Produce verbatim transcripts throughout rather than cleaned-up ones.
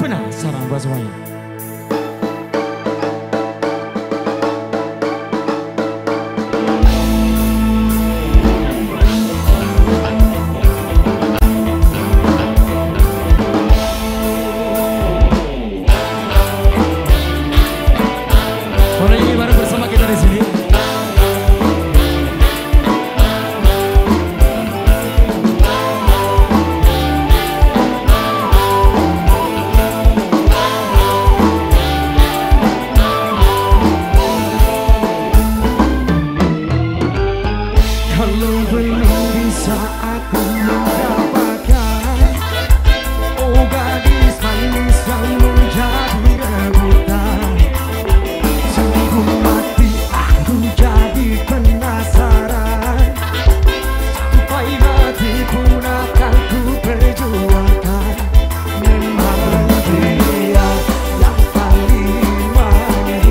penasaran buat semuanya. Sore ini baru bersama kita di sini. Kalau belum bisa aku mendapatkan, oh gadis manis selalu jadi rebutan. Sungguh mati aku jadi penasaran, sampai mati pun akan ku perjuangkan. Memang dia yang paling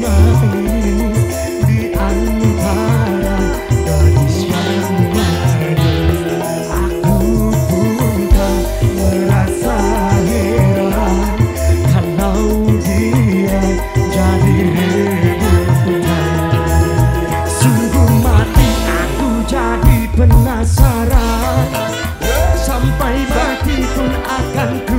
mahir di antara gadis yang manis. Aku pun tak merasa heran kalau dia jadi rebutan. Sungguh mati aku jadi penasaran, sampai mati pun akan ku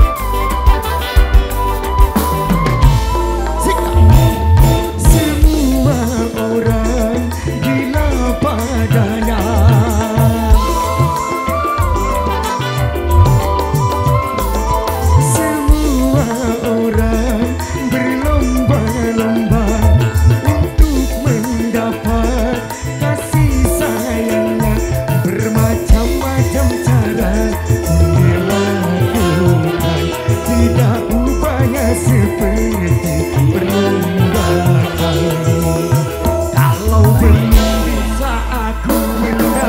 Semua orang gila padanya, semua orang berlomba-lomba untuk mendapat kasih sayang yang bermacam-macam cara menghilangkan. Tidak upaya seperti perlombaan. Kalau belum bisa aku mendapatkan, oh gadis manis yang menjadi rebutan. Sungguh mati aku jadi penasaran, sampai mati pun akan ku perjuangkan. Memang dia yang paling manis di antara gadis yang manis. Aku pun tak merasa heran kalau dia jadi rebutan. Sungguh mati aku jadi penasaran, sampai mati pun akan ku perjuangkan. King Production, Berita Audio, Sangat Asik. Semua orang gila padanya, semua orang berlomba-lomba untuk mendapat kasih sayang yang bermacam-macam cara dilakukan. Tidak upaya seperti perlombaan. Kalau belum bisa aku menang,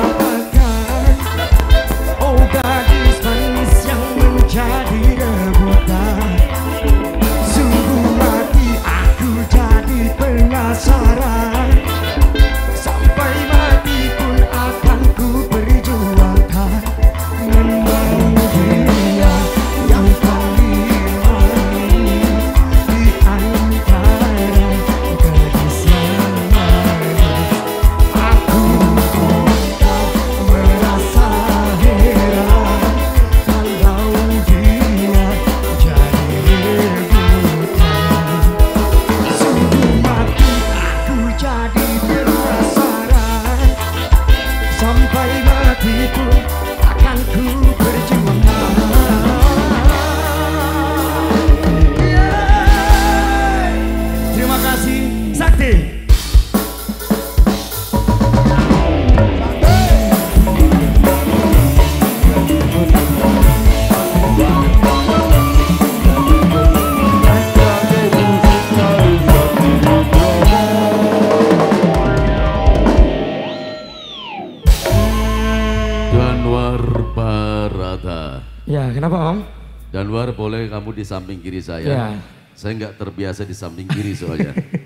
Danuar Barata. Ya, kenapa Om? Danuar, boleh kamu di samping kiri saya? Ya. Saya nggak terbiasa di samping kiri soalnya.